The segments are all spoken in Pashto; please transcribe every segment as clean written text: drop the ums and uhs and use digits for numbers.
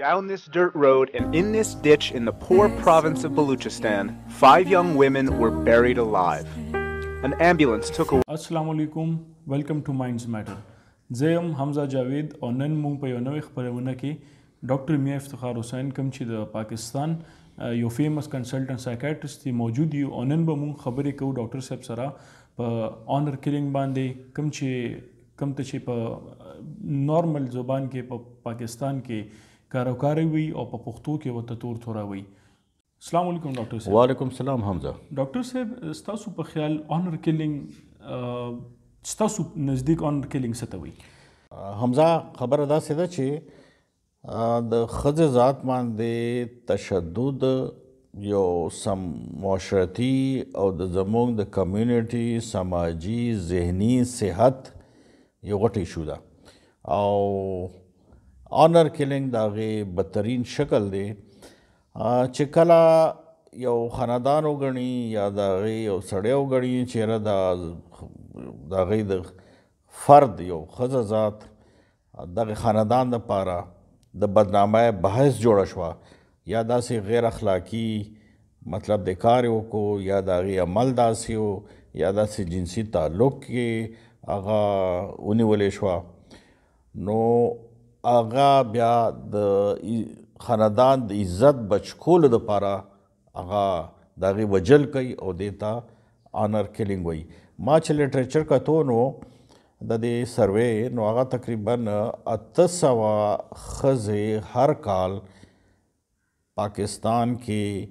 Down this dirt road and in this ditch in the poor province of Baluchistan, 5 young women were buried alive. An ambulance took away. Assalamu alaikum. Welcome to Minds Matter. Zayam Hamza Javed or Nan Mung Payano Paravuna ki Dr. Mian Iftikhar Hussain Kamchi the Pakistan, your famous consultant psychiatrist, the Mojudi, or Nan Bamung Habereko, Dr. Sepsara, honor killing bande, Kamchi Kamtachipa normal Zoban ke Pakistan ke. Karokarewi or Pukhtoon ke wata tor thora wai. Assalamu alaikum Dr. Sahib. Wa alaikum salam Hamza. Dr. Sahib, stasu pa khayal honor killing stasu nazdik honor killing satawi. Hamza khabar ada seda che the khaz zat man de tashaddud yo some muashrati or the among the community samaji zehni sehat yo got issue da. Honor killing da ghe badtareen shakal de chikala yau khanedan ogani ya da ghe yau sade ogani chera da ghe da fard yau khazazat da ghe khanedan da para da badnamay bahas joda shwa ya da se ghair akhlaqi matlab de karyo ko ya da ghe amal da se ho ya da se jinsi taluq ke aga uni wale shwa no aga bia the khanedan the izzat bachkol da para aga dagi wajal kai o deta honor killing wai ma ch literature ka to no da de survey no aga takriban 800 khaze har kal Pakistan ke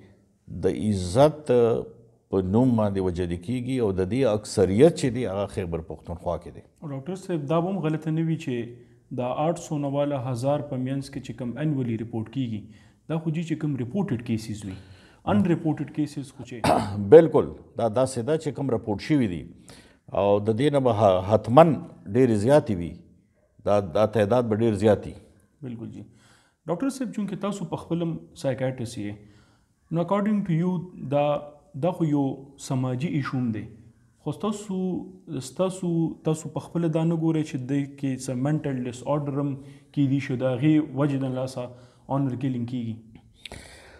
the izzat نوما دی وجدي کیږي او د دې اکثریت چې دی هغه خیبر پختونخوا کې دی ډاکټر صاحب دا هم غلطه نه وی چې دا 800 نواله 1000 پمینس کې چې کوم انولی ریپورت کیږي دا خو چې کوم ریپورټډ کیسز وي ان ریپورټډ کیسز خو چې بالکل دا داسې دا چې کوم ریپورت شوی دی او د دې نه حتمن ډیر زیاتی وي دا تعداد به ډیر زیاتی بالکل جی ډاکټر صاحب چونکه تاسو په خپلم سایکیاټرست یې نو اکارډینګ ټو یو دا خو یو سماجی ایشوم دی تاسو په خپل د نګوري چې د کې سم منټل ډیس اورډرم کې دي شو دا غي وجد الله سا اونر کیلینګ کیږي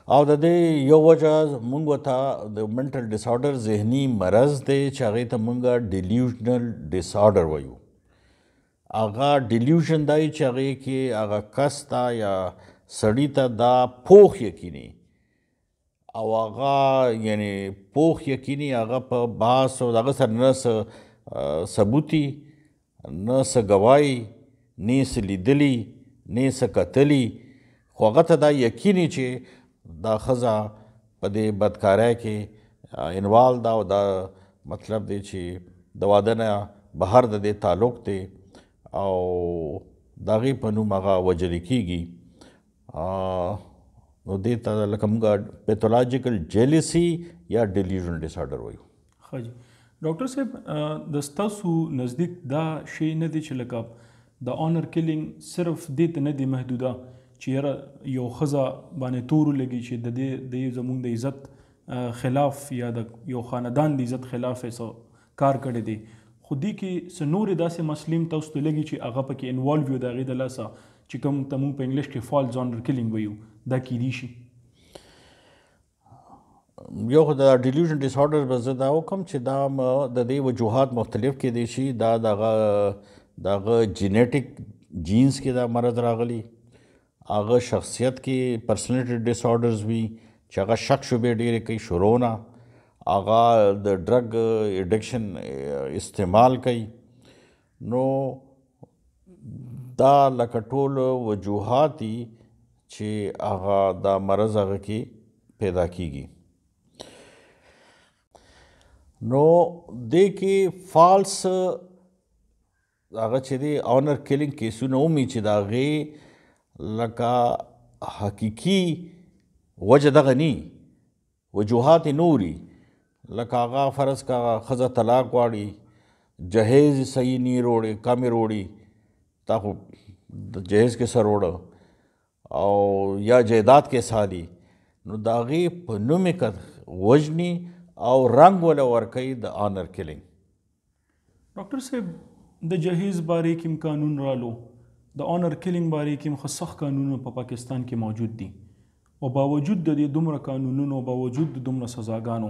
او د دې یو وجه مونږ ته د منټل ډیس اورډر ذهني مرز دی چې هغه ته مونږه ډیلیوژنل ډیس اورډر وایو هغه ډیلیوژن دی چې هغه کې هغه کستا یا سړی ته دا پوخ یقیني او هغه یعنی پوخ یقیني هغه په باس او دغه سره نه ثبوتي نه څه ګواهي نه یې څه لیدلي نه یې څه کتلي خو هغه ته دا یقیني چې دا ښځه په دې بدکارۍ کې انوال ده او دا مطلب دی چې د واده نه بهر د دې تعلق دی او د هغې په نوم هغه وجل کیږي نو دیتا لکه موږ پیتھولوجیکل جیلیسی یا ډیلیژنل ډیس اورډر وایو ها جی ډاکټر صاحب د ستاسو نزدیک دا شی نه دی چې لکه د اونر کیلینګ صرف دې ته نه دی محدوده چې یو خزه باندې تور لګي چې د دې زموږ د عزت خلاف یا د یو خاندان د عزت خلاف کار کړی دی خو دې کې سنور داسې مسلم تاسو ته لګي چې هغه پکې انوالو دی د لاسه چې کوم ته موږ په انګلیش کې فالز اونر کیلینګ وایو دا کیدی شي یو خدای ډیلیژن ډیس اورډر به زه دا وکم چې دا د دې وجوهات مختلف کې دي شي دا دغه جینیټک جینز کې دا مرض راغلی هغه شخصیت کې پرسنالټی ډیس اورډرز وي چې هغه شک شوبې ډېرې کوي شروع نه هغه د ډرګ اډکشن استعمال کوي نو دا لکه ټول وجوهات دي چې هغه دا مرض هغه کې پیدا کیږي نو دې کې فالس هغه چې دی اونر کیلینګ کیسونه اومي چې دا هغې لکه حقیقي وجه دغه نه وجوهات نوري لکه هغه فرض کا ښځه طلاق غواړي جهیز صحیح نه روړي کمې روړي تا خو جهیز کې سر وړه او یا جیدات کې سالي نو د هغې په نوم یې وژني او رنګ وله ورکوي د آنر کیلینګ ډاکټر صاحب د جهیز باره کې قانون رالو د آنر کلینګ باره کې مخصخ قانونونه په پاکستان کې موجود دي او باوجود د دې دومره قانونونو باوجود د دومره سزاګانو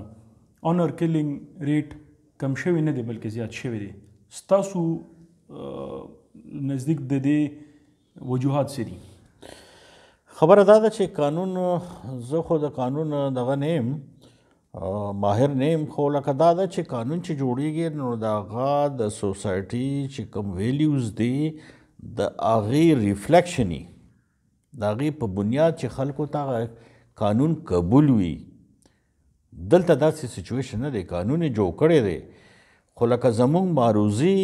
آنر کلینګ ریټ کم شوی نه دی بلکې زیات شوی دی. ستاسو نزدیک د دې وجوهات څه دي؟ خبره دا ده چې قانون زه خو د قانون دغه نه یم ماهر نه یم خو لکه دا ده چې قانون چې جوړیږي نو د هغه د سوسایټي چې کوم ویلیوز دي د هغې ریفلیکشن وي د هغې په بنیاد چې خلکو ته قانون قبول وي. دلته داسې سچویشن نه دی، قانون یې جوړ کړی دی خو لکه زموږ معروضي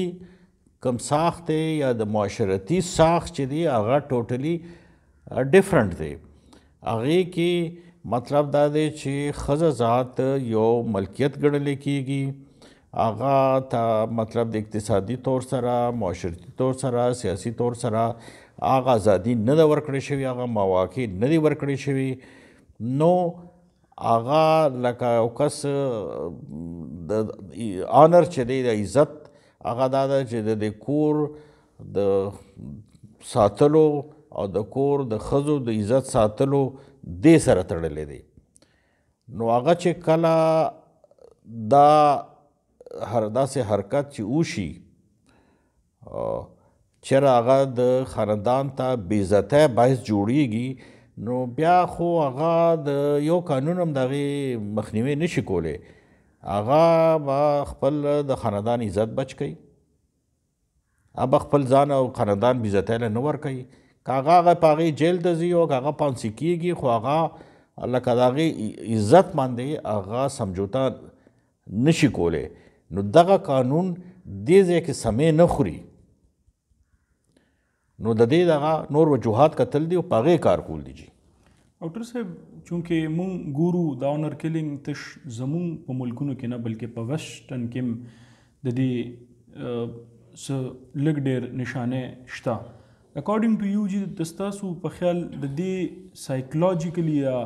کوم ساخت دی یا د معاشرتي ساخت چې دی هغه ټوټلي ډیفرنٹ دی. هغې کې مطلب دا دی چې ښځه ذات یو ملکیت ګڼلی کیږي، هغه ته مطلب د اقتصادي طور سره معاشرتي طور سره سیاسي طور سره هغه ازادي نه ده ورکړی شوي، هغه مواقع نه دي ورکړی شوي. نو هغه لکه یو کس د آنر چې دی د عزت هغه دا ده چې د دې کور د ساتلو او د کور د ښځو د عزت ساتلو دې سره تړلی دی. نو هغه چې کله دا داسې حرکت چې وشي چېرې هغه د خاندان ته بې عزتۍ باعث جوړیږي نو بیا خو هغه د یو قانون هم د هغې مخنیوی نه شي کولی. هغه به خپل د خاندان عزت بچ کوي، هغه به خپل ځان او خاندان بې عزتۍ له نه ورکوي. که هغه په هغې جیل ته ځي او که هغه پانسي کېږي خو هغه لکه د هغې عزت باندې هغه سمجوته نه شي کولی. نو دغه قانون دې ځای کې سمې نه خوري. نو د دې دغه نور وجوهات کتل دي او په هغې کار کول دي. جي ډاکټر صاحب چونکې مونږ ګورو دا آنر کلینګ تش زمونږ په ملکونو کې نه بلکې په ویسټرن کې هم د دې څه لږ ډېر نشانې شته. اکارډنګ ټو یو چې د ستاسو په خیال د دې سایکولوجیکلي یا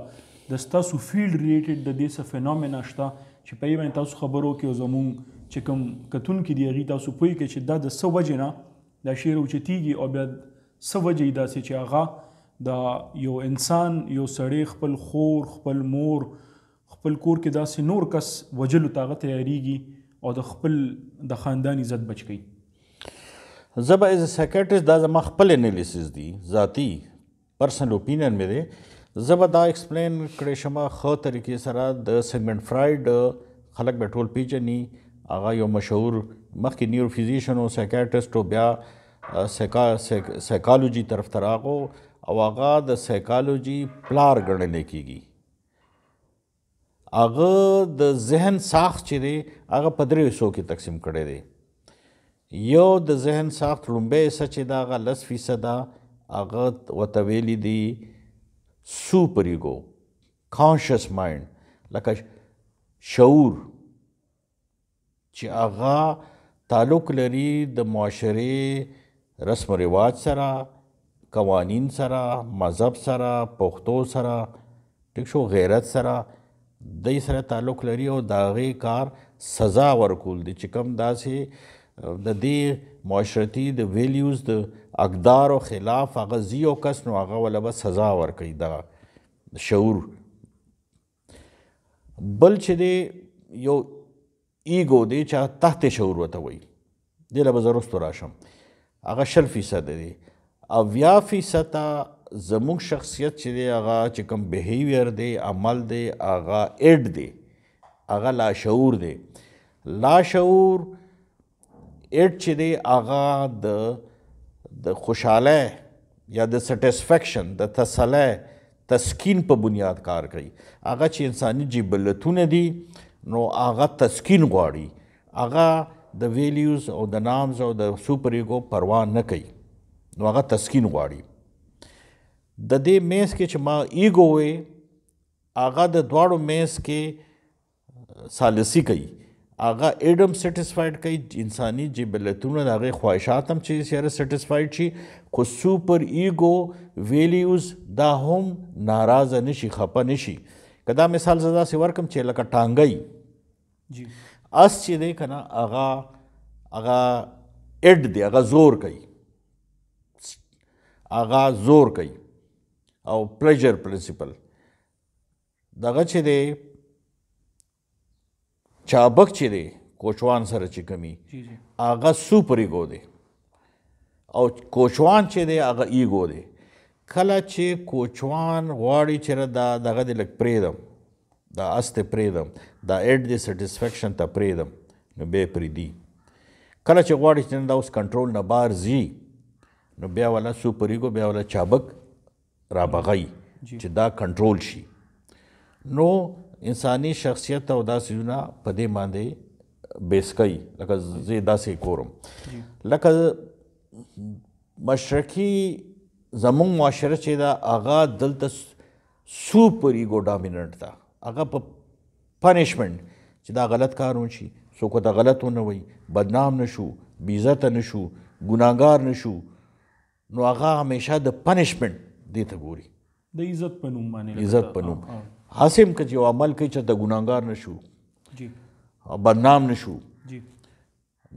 د ستاسو فیلډ ریلیټډ د دې څه فینومینا شته چې په یې باندې تاسو خبر وکړئ او زموږ چې کوم کتونکي دي هغې تاسو پوه کړئ چې دا د څه وجې نه دا شی راوچتیږي او بیا څه وجې یې داسې چې هغه د یو انسان یو سړی خپل خور خپل مور خپل کور کې داسې نور کس وجلو ته هغه تیارېږي او د خپل د خاندان عزت بچ کوي. زه به از ا سیکریټرست دا زما خپل انالیسز دي ذاتي پرسنل اوپینین مې دی، زه به دا ایکسپلین کړی شم ښه طریقې سره. د سیګمنډ فرایډ خلک به ټول پیژني، هغه یو مشهور مخکې نیورو فزیشن او سیکریټرست و بیا سایکالوجي طرف ته راغو او هغه د سایکالوجي پلار ګڼلی کیږي. هغه د ذهن ساخت چې دی هغه په درې حصو کې تقسیم کړی دی. یو د ذهن ساخت لومبی حصه چې ده هغه 10% هغه ورته ویلي دي سوپر ایګو کانشس مایند لکه شعور چې هغه تعلق لري د معاشرې رسم و رواج سره قوانین سره مذهب سره پښتو سره ټیک شو غیرت سره دې سره تعلق لري او د هغې کار سزا ورکول دي چې کوم داسې د دې معاشرتي د ویلیوز د اقدارو خلاف هغه ځي او کس نو هغه وله به سزا ورکوي. دغه شعور بل چې دی یو ایګو دی چې هغه تحت شعور ورته وایي، دې له به زه وروستو راشم. هغه 20% دی. 70% زموږ شخصیت چې دی هغه چې کوم بیهیویر دی عمل دی هغه ایډ دی هغه لاشعور دی. لاشعور ایټ چې دی هغه د خوشحالی یا د سټسفیکشن د تسلی تسکین په بنیاد کار کوي. هغه چې انساني جبلتونه دي نو هغه تسکین غواړي، هغه د ویلیوز او د نامز او د سوپر ایګو پروا نه کوي نو هغه تسکین غواړي. د دې میز کې چې ما ایګو وی هغه د دواړو میز کې ثالثي کوي، هغه ایډم سیټسفاید کوي انساني جبلتونه د هغې خواهشات هم چې سره سیټسفاید شي خو سوپر ایګو ویلیوز دا هم ناراضه نه شي خفه نه شي. که دا مثال زه داسې ورکړم چې لکه ټانګۍ اس چې دی که نه هغه ایډ دی هغه زور کوي آغا زور کوي او پلیجر پرنسپل دغه چې دی چابک چې دی کوچوان سره چې کمی آغا سوپر ایګو دی او کوچوان چې دی آغا ایګو دی کله چې کوچوان غواړي چې دا دغه دې لږ پرېږدم دا اس ته پرېږدم دا ایډ دې سیټسفیکشن ته پرېږدم نو بیا یې پرېږدي کله چې غواړي چې دا اوس کنټرول نه بار ځي نو بیا والا سوپر ایګو بیا والا چابک رابغی چې دا کنټرول شي نو انساني شخصیت او دا سیزونه په دې باندې بیس کوي لکه زه داسې کورم لکه مشرقي زمون معاشره چې دا هغه دلته سوپر ایګو ډامیننټ ده هغه په پنشمنټ چې دا غلط کار ونشي څوک ته غلط ونه وایي بدنام نشو بېعزته نشو ګناهګار نشو نو هغه همیشه د پنشمنټ دې ته ګوري د عزت په نوم باندې عزت په نوم هسې هم که چې یو عمل کوي چې د ګناهګار نشو بدنام نشو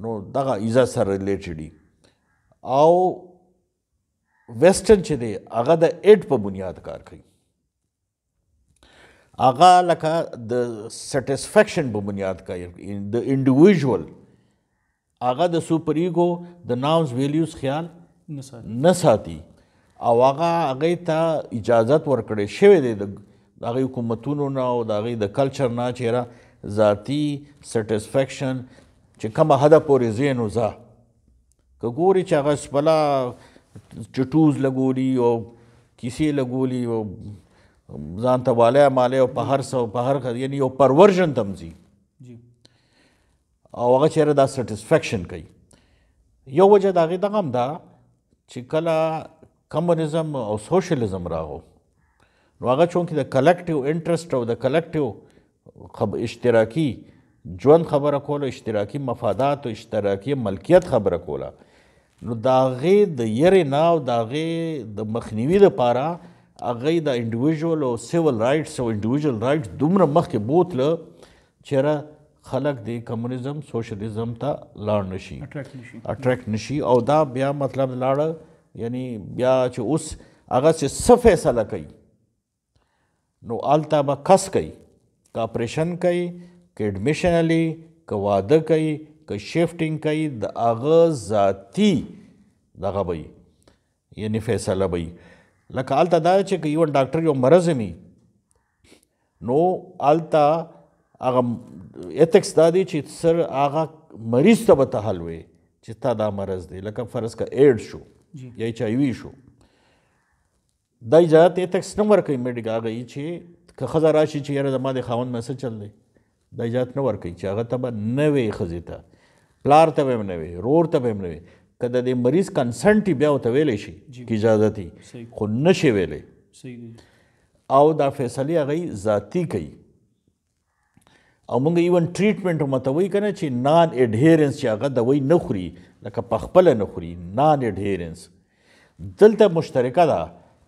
نو دغه عزت سره ریلیټډ او ویسټرن چې دی هغه د ایډ په بنیاد کار کوي هغه لکه د سیټسفیکشن په بنیاد کار د انډیویژوال هغه د سوپر ایګو د نامز ویلیوز خیال نه ساتي او هغه هغې ته اجازت ورکړی شوی دی د هغې حکومتونو نه او د هغې د کلچر نه چېره ذاتي سیټسفیکشن چې کومه حده پورې ځې نو ځه که ګوري چې هغه سپله چټوز لګولي او کیسې لګولي او ځان ته والی مالی او په هر څه او په هر ښه یعنې یو پرورژن ته هم ځي او هغه چېره دا سیټسفیکشن کوي یو وجه د هغې دغه هم ده چې کله کمونیزم او سوشلزم راغو نو هغه چونکې د کلیکټیو انټرسټ او د کلیکټیو اشتراکي ژوند خبره کوله اشتراکي مفادات او اشتراکي ملکیت خبره کوله نو د هغې د یرې نه او د هغې د مخنیوي دپاره هغې د انډیویژوال او سیول رایټس او انډیویژوال رایټس دومره مخکې بوتله چېره خلق دی کمونیزم سوشلزم ته لاړ نه شي اټریکټ نه شي او دا بیا مطلب لاړه یعنی بیا چې اوس هغه چې څه فیصله کوي نو هلته به کس کوي که آپریشن کوي که اډمیشن الي که واده کوي که شفټینګ کوي د هغه ذاتي دغه به وي یعنې فیصله به وي لکه هلته دا چې که ایون ډاکټر یو مرض هم وي نو هلته هغه ایتکس دا دی چې سر هغه مریض ته به ته حل وي چې تا دا مرض دی لکه فرض که ایډز شو یا ایچ آی وي شو دا اجازت ایتکس نه ورکوي میډیک هغه یي چې که ښځه را شي چې یاره زما د خاوند مه څه چل دی دا اجازت نه ورکوي چې هغه ته به نه وي ښځې ته پلار ته به هم نه وي ورور ته به هم نه وي که د دې مریض کنسنټ یي بیا ورته ویلی شي که اجازت یي خو نه شي ویلی او دا فیصلې هغه ذاتي کوي او موږ ایون ټریټمنټ هم ورته وایي که نه چې نان اډهیرنس چې هغه دوی نه خوري لکه پخپله نه خوري نان اډهیرنس دلته مشترکه ده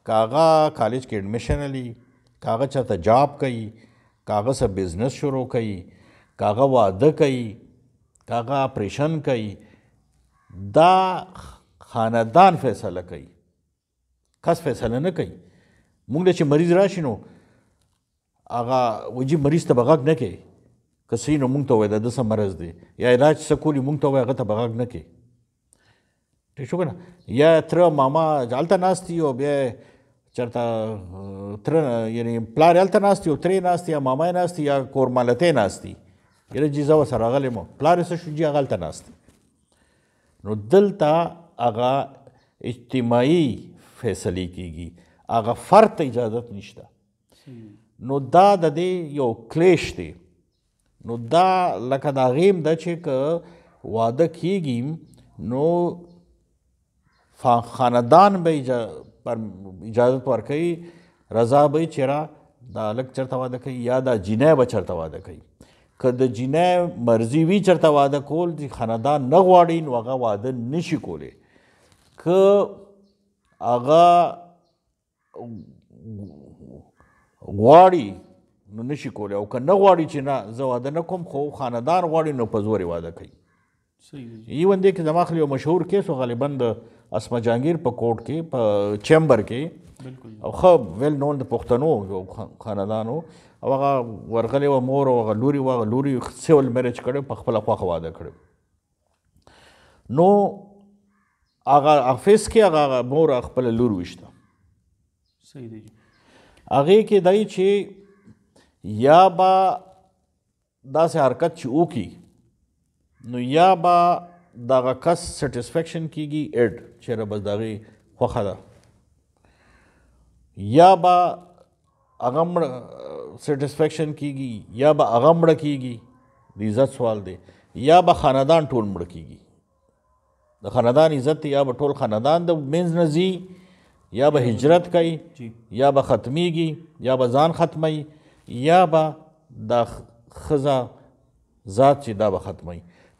که هغه کالج کې اډمیشن الي که هغه چاته جاب کوي که هغه څه بزنس شروع کوي که هغه واده کوي که هغه آپریشن کوي دا خاندان فیصله کوي کس فیصله نه کوي موږ له چې مریض راشي نو هغه وجي مریض ته به غږ نه کوي که صحیح نو مونږ ته وایي دا داسه مرض دی یا علاج څه کولي مونږ ته وایي هغه ته به غږ نه کوي ټیک شو که نه یا تره ماما هلته ناست وي او بیا چېرته تره یعنې پلار یې هلته ناست وي او تره یې ناست وي یا ماما یې ناست وي یا کورمالته یې ناست وي یاره جي زه ورسره راغلی یم پلار یې څه شو جي هغه هلته ناست دی نو دلته هغه اجتماعي فیصلې کېږي هغه فرد ته اجازت نشته نو دا د دې یو کلیش دی نو دا لکه دا غیم ده چې که واده کېږي نو خاندان به اجازت ورکوي رضا به یې چېره دا هلک چېرته واده کوي یا دا جینۍ به چېرته واده کوي که د جینۍ مرضي وي چېرته واده کول خاندان نه غواړي نو هغه واده نه شي کولی که هغه غواړي نو نشي کولی او که نه غواړي چې نه زه واده نه کوم خو خاندان غواړي نو په زور یې واده کوي ایون دی که زماخلی یو مشهور کیس و غالبا د اسما جهانگیر په کوټ کې په چیمبر کې او خو ویل نون د پښتنو خاندانو او هغه ورغلې و مور او هغه لوري سیول میرج کړو په خپل خواخوا واده کړو نو هغه افس کې هغه مور خپل لور وشته صحیح دی هغه کې دای چې یا با داسې حرکت چې وکي نو یا با داغه کس سیټسفیکشن کیږي اډ چیرې بس داغه خوخه ده یا با اغمړ سیټسفیکشن کیږي یا با اغمړ کیږي د عزت سوال دی یا با خاندان ټول مړ کیږي د خاندان عزت یا با ټول خاندان د مینز نزي یا با هجرت کوي یا با ختمیږي یا با ځان ختمي یا با د خزا ذات چې دا به ختمي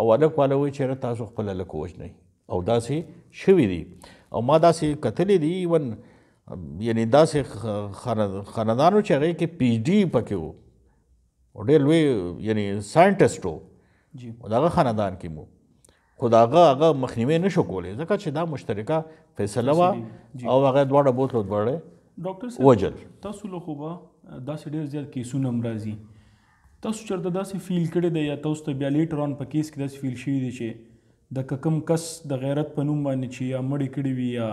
او الک والا وایي چېرې تاسو خپل الک ووژنئ او داسې شوي دي او ما داسې کتلی دي ایون یعنې داسې خاندانو چې هغې کې پی ایچ ډي پکې و او ډېر لوی یعنې ساینټسټ و د هغه خاندان کې مو خو د هغه مخنیوی نه شو کولی ځکه چې دا مشترکه فیصله وه او هغه دواړه بوتلو دواړه وجل تاسو له خو به داسې ډېر زیات کیسونه هم راځي تاسو چرته داسې فیل کړی دی یا تاسو ته بیا لیټر آن په کیس کې داسې فیل شوي دی چې د کم کس د غیرت په نوم باندې چې یا مړې کړي وي یا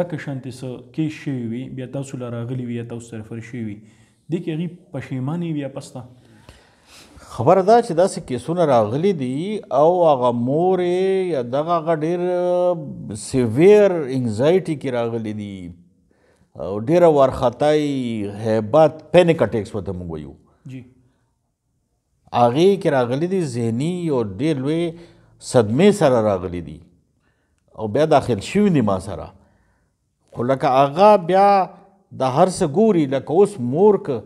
دکه شانتې څه کیس شوي وي بیا تاسو له راغلي وي یا تاسو سره فرش شوي وي دې کې هغې پشیمانې وي یا پسته خبره ده چې داسې کیسونه راغلي دي او هغه مور یې یا دغه هغه ډېر سیویر انګزایټي کې راغلي دي او ډېره وارخطایي هیبت پینک اټیکس ورته موږ وایو هغې کې راغلي دي ذهني او ډېر لوی صدمې سره راغلي دي او بیا داخل شوي دي ما سره خو لکه هغه بیا د هر څه ګوري لکه اوس مور که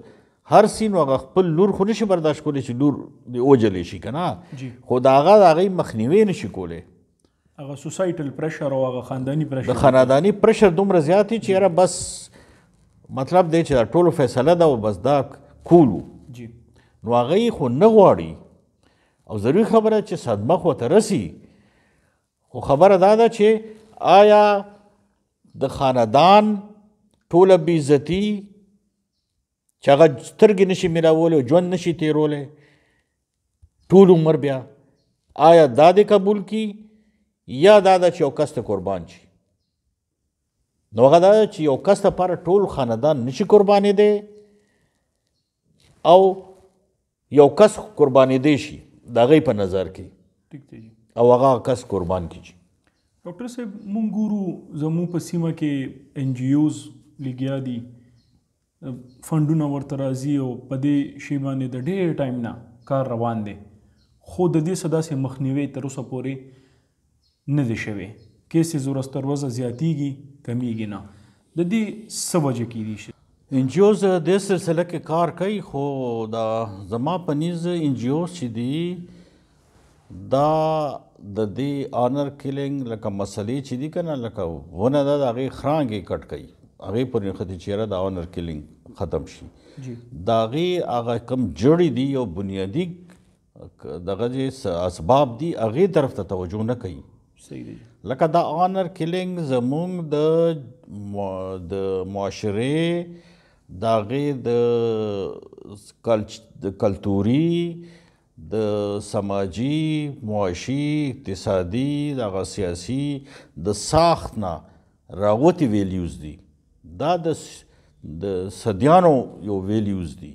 هر سي نو هغه خپل لور خو نشي برداشت کولی چې لور دې وجلی شي که نه خو د هغه د هغې مخنیوی نشي کولی هغه سوسایټل پرشر او هغه خانداني پرشر د خانداني پرشر دومره زیات دي چې یاره بس مطلب دی چې دا ټولو فیصله ده او بس دا کولو نو هغه خو نه غواړي او ضروري خبره چې صدمه خو ته رسي خو خبره دا ده چې آیا د خاندان ټوله بې عزتي چې هغه سترګې نشي میلاولی او ژوند نشي تیرولی ټول عمر بیا آیا دا دې قبول کی یا دا ده چې یو کس ته قربان شي نو هغه دا ده چې یو کس دپاره ټول خاندان نشي قربانېدی او یو کس قربانېدی شي د هغې په نظر کې او هغه کس قربان کړي ډاکټر صاحب موږ ګورو زموږ په سیمه کې ان جي اوز لګیا دي فنډونه ورته راځي او په دې شی باندې د ډېر ټایم نه کار روان دی خو د دې څه داسې مخنیوی تر اوسه پورې نه دی شوی کیسز ورځ تر ورځه زیاتېږي کمیږي نه د دې څه وجه کیدی شي ان جی اوز دې سلسله کې کار کوي خو دا زما په نیز ان جی اوز چې دي دا د دې آنر کلینګ لکه مسلې چې دي که نه لکه ونه ده د هغې خرانګې کټ کوي هغې پورې نښتي چې یاره د آنر کلینګ ختم شي د هغې هغه کوم جړې دي او بنیادي دغه چې اسباب دي هغې طرف ته توجه نه کوي لکه دا آنر کلینګ زموږ د معاشرې د هغې د کلتوري د سماجي معاشي اقتصادي د هغه سیاسي د ساخت نه راوتې ویلیوز دي دا د صدیانو یو ویلیوز دي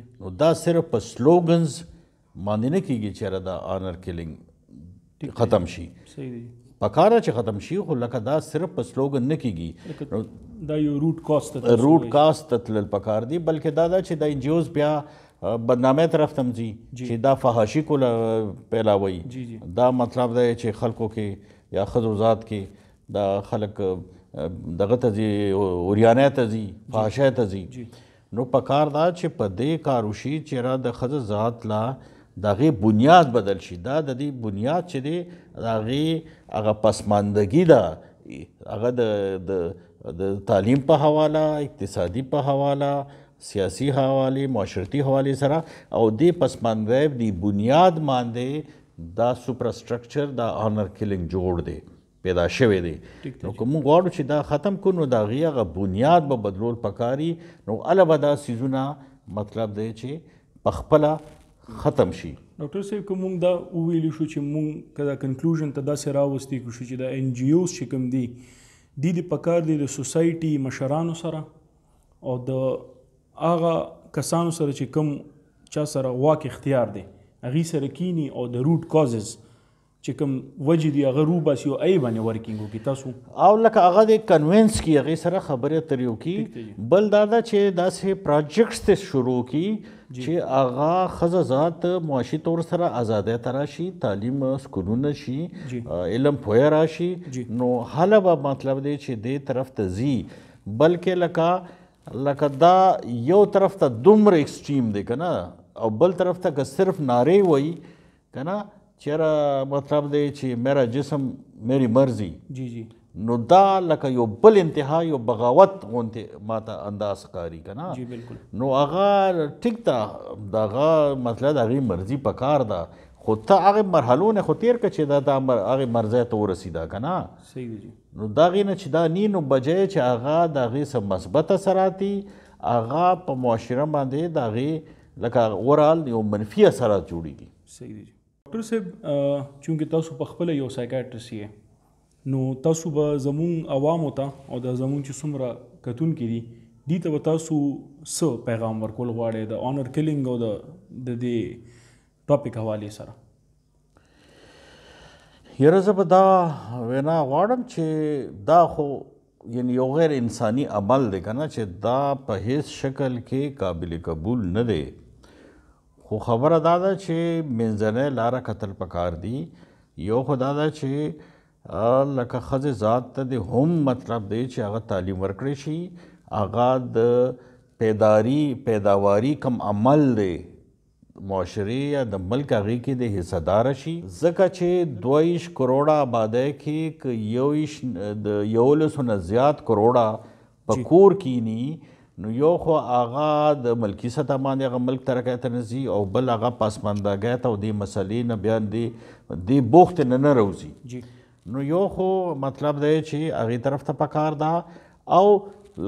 نو دا صرف په سلوګنز باندې نه کېږي چې یاره دا آنر کلینګ ختم شي پکاره چې ختم شي خو لکه دا صرف په سلوګن نه کېږي دا یو روټ کاست ته تلل پکار دي بلکې دا ده چې دا ان جي اوز بیا بدنامۍ طرف ته هم ځي چې دا فحاشي کوله پیلاوي دا مطلب دی چې خلکو کې یا خضر ذات کی دا خلق دغت ازی اوریانیت ازی فحاشیت ازی نو پکار دا چه پده کاروشی چه را دا خضر ذات لا دا غی بنیاد بدل شی دا دا دی بنیاد چه دی دا غی اغا پسماندگی دا اغا دا تعلیم پا حوالا اقتصادی پا حوالا سیاسی حوالی معاشرتی حوالی سرا او دی پسماندگی دی بنیاد مانده دا سپرسٹرکچر دا آنر کلنگ جوڑ دے پیدا شوے دے نو کمون گوارو چی دا ختم کنو دا غیا غا بنیاد با بدلول پکاری نو علاوہ دا سیزونا مطلب دے چی پخپلا ختم شی ڈاکٹر صاحب کمون دا اویلی شو چی مون کدا کنکلوژن تا دا سراوستی کشو چی دا این جی اوز شکم دی دی پکار دی دا سوسائیٹی مشرانو سرا اور دا آغا کسانو سرا چی کم چا سرا واک اختیار دے اگی سرکینی او دا روٹ کازز چکم وجه دی اگر رو باسی او ای بانی ورکنگو کی تاسو او لکه اگر دی کنوینس کی اگی سر خبری تریو کی بل دادا چه دا سه پراجیکٹس تی شروع کی چه آغا خزازات معاشی طور سر ازاده تراشی تعلیم سکولون شی علم پویا راشی نو حالا با مطلب دی چه دی طرف تزی بلکه لکه دا یو طرف تا دمر ایکسٹریم دی که نا اور بل طرف تک صرف نعرے ہوئی کہ نا چیرہ مطلب دے چھے میرا جسم میری مرضی نو دا لکا یو بل انتہا یو بغاوت ماتا انداز کاری کہ نا نو آغا ٹھیک تا دا آغا مطلب دا آغی مرضی پکار دا خود تا آغی مرحلوں نے خود تیر کچھے دا آغی مرضی تو رسی دا کہ نا نو دا آغی نا چھے دا نینو بجائے چھے آغا دا آغی سا مثبت سراتی آغا پا معاشرہ باندے دا آغی لکه اورال یو منفی اثرات جوړیږي صحیح دی ډاکټر صاحب چونکه تاسو په خپل یو سایکیاټرست یې نو تاسو به زمون عوامو ته او د زمون چې څومره کتونکي دي دې ته به تاسو څه پیغام ورکول غواړئ د آنر کلینګ او د دې ټاپک حوالې سره؟ یره زه به دا وینا غواړم چې دا خو یعنی یو غیر انسانی عمل دی که نه چې دا په هیڅ شکل کې قابل قبول نه دی خو خبره دا ده چې منځنۍ لاره کتل پکار دي یو خو دا ده چې لکه ښځې ذات ته د هم مطلب دی چې هغه تعلیم ورکړی شي هغه د پیداواري کم عمل دی معاشرې یا د ملک هغې کې د حصداره شي ځکه چې 2 کروڑه آبادۍ کې که د 11 نه زیات کروڑه په کور کینی نو یو خو هغه د ملکي سطح باندې هغه ملک ترقۍ ته نه ځي او بل هغه پسماندګۍ ته او دې مسلې نه بیا دې بوخت نه نه راوځي نو یو خو مطلب دی چې هغې طرف ته پکار ده او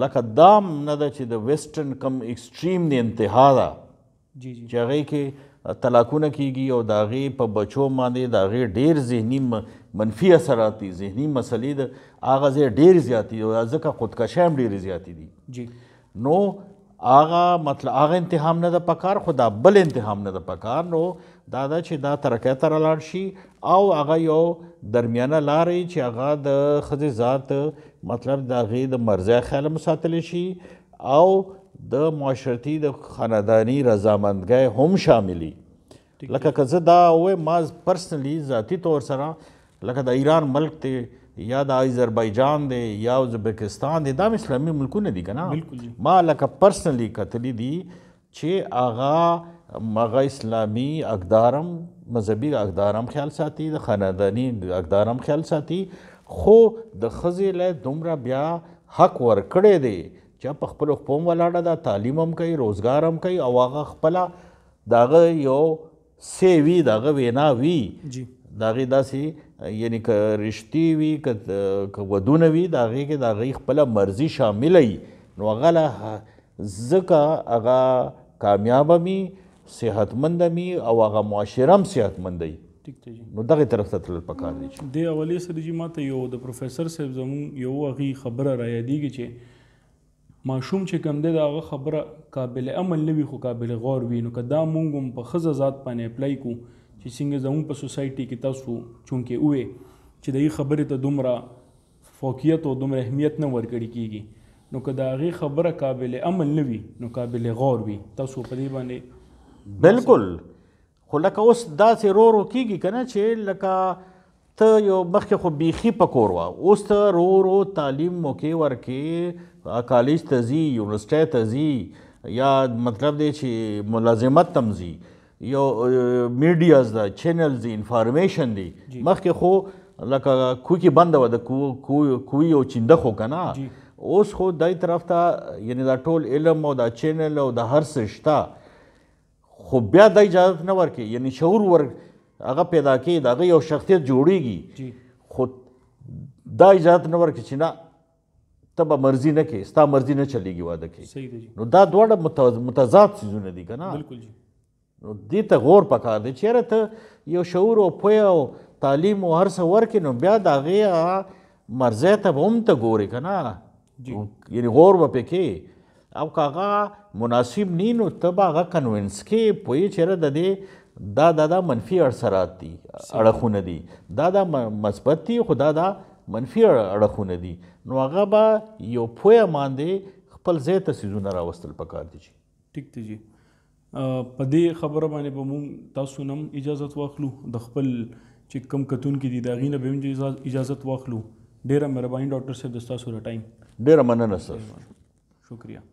لکه دام نه ده چې د ویسټرن کم ایکسټریم د انتها ده چې هغې کې طلاقونه کیږي او د هغې په بچو باندې د هغې ډېر ذهني منفي اثرات دي ذهني مسلې د هغه ځای ډېر زیاتې او ځکه خودکشۍ هم ډېرې زیاتې دي نو هغه انتهام نه ده پکار خو دا بل انتهام نه ده پکار نو دا ده چې دا ترقۍ ته رالاړ شي او هغه یو درمیانه لار وي چې هغه د ښځې ذات مطلب د هغې د مرضۍ خیال هم ساتلی شي او د معاشرتی د خاندانی رضامندګۍ هم شاملی لکه که زه دا ووایم ما پرسنلی ذاتي طور سره لکه د ایران ملک دی یا د آذربایجان دی یا ازبکستان دی دا اسلامي ملکونه دي که نه ما لکه پرسنلی کتلی دي چې هغه اسلامي اقدارم مذهبي اقدارم خیال ساتي د خاندانی اقدارم خیال ساتي خو د ښځې له دومره بیا حق ورکړی دی چا په خپلو خپو هم ولاړه ده تعلیم هم کوي روزګار هم کوي او هغه خپله د هغه یو سی وي د هغه وینا وي د هغې داسې یعنې که رشتې وي که ودونه وي د هغې کې د هغې خپله مرضي شامله وي نو هغه له ځکه هغه کامیابه وي صحتمنده وي او هغه معاشره هم صحتمنده وي نو دغې طرف ته تلل پکار دی دې اولې سره چې ما ته یو د پروفیسر صاحب زموږ یو هغې خبره رایادېږي چې ماشوم چې کم دی د هغه خبره قابل عمل نه وي خو قابل غور وي نو که دا موږ هم په ښځه ذات باندې اپلای کړو چې څنګه زموږ په سوسایټي کې تاسو چونکې ووې چې د هغې خبرې ته دومره فوقیت او دومره اهمیت نه ورکړی کېږي نو که د هغې خبره قابل عمل نه وي نو قابل غور وي تاسو په دې باندې بلکل خو لکه اوس داسې ورو ورو کېږي که نه چې لکه ته یو مخکې خو بیخي په کور وه، اوس ته رو رو تعلیم موقع ورکې، کالج ته ځي، یونیورسټۍ ته ځي، یا مطلب دی چې ملازمت تم ځي، یو میډیاز ده، چینلز دي، انفارمیشن دي. مخکې خو لکه کوی کې بنده وه، د کوی یو چینده خو که نه، اوس خو دای طرف ته یعنې دا ټول علم او دا چینل او دا هر څه شته، خو بیا دا اجازت نه ورکوي، یعنې شعور هغه پیدا کوي، د هغه یو شخصیت جوړېږي، خو دا اجازت نه ورکوي چې نه ته به مرضي نه کوې، ستا مرضي نه چلېږي واده کې. نو دا دواړه متضاد څیزونه دي که نه، نو دې ته غور پکار دی. چېرې ته یو شعور او پوهه او تعلیم او هر څه ورکړې، نو بیا د هغې هغه مرضی ته به هم ته ګورې که نه، یعنی غور به پې کې، او که هغه مناسب نه نو ته به هغه کنوینس کې پوهې چېرې د دې دا منفي اړسرات دي، اړخونه دي، دا مثبت دي، خو دا منفي اړخونه دي، نو هغه به یو پوهه باندې خپل ځای ته څیزونه راوستل پکار دي. ټیک دی جي، په دې خبره باندې به موږ تاسو نه هم اجازت واخلو، د خپل چې کم کتونکي دي د هغې نه به هم اجازت واخلو. ډېره مهرباني ډاکټر صاحب ستاسو د ټایم. ډېره مننه ستاسو، شکریه.